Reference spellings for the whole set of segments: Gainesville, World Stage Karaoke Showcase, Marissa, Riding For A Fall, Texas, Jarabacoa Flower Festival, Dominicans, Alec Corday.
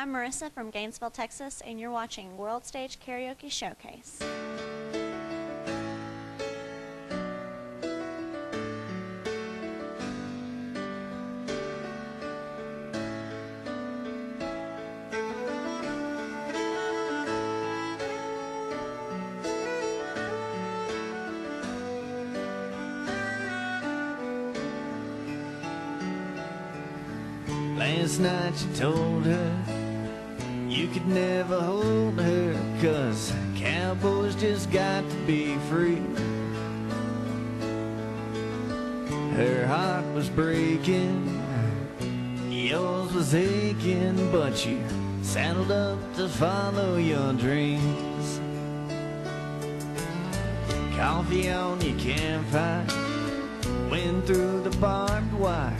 I'm Marissa from Gainesville, Texas, and you're watching World Stage Karaoke Showcase. Last night you told her you could never hold her, 'cause cowboys just got to be free. Her heart was breaking, yours was aching, but you saddled up to follow your dreams. Coffee on your campfire, went through the barbed wire,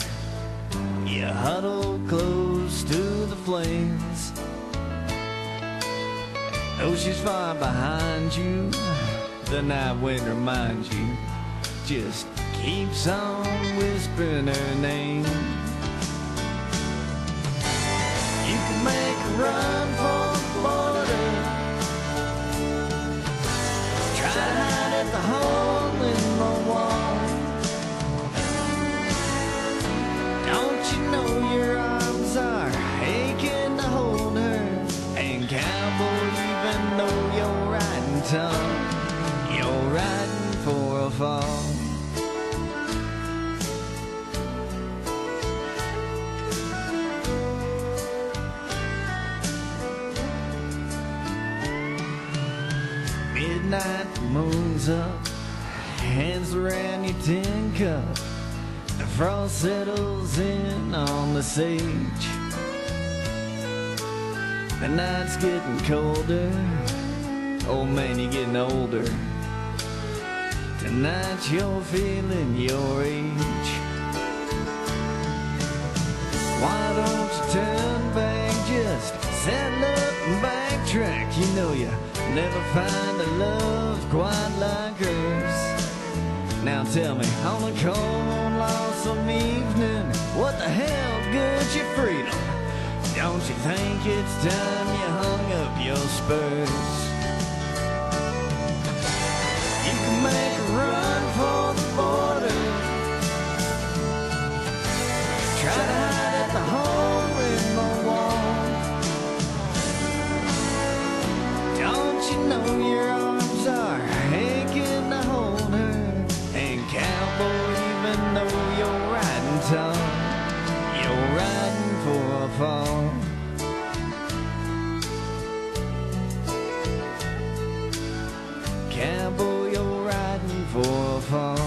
you huddled close to the flames. Though she's far behind you, the night wind reminds you, just keeps on whispering her name. You can make a run for the border, try to hide at the hole in the wall. Don't you know your arms are aching to hold her? And cowboy, even though you're riding tall, you're riding for a fall. Midnight, the moon's up, hands around your tin cup, the frost settles in on the sage. The night's getting colder, old man, you're getting older. Tonight you're feeling your age. Why don't you turn back, just settle up and backtrack? You know you never find a love quite like hers. Now tell me, on a cold, lonesome evening, what the hell good's your freedom? Don't you think it's time you hung up your spurs? You can make a run for the border, try to hide at the hole in the wall. Don't you know your arms are aching to hold her? Cowboy, even though you're riding tall, you're riding for a fall. Cowboy, you're riding for a fall.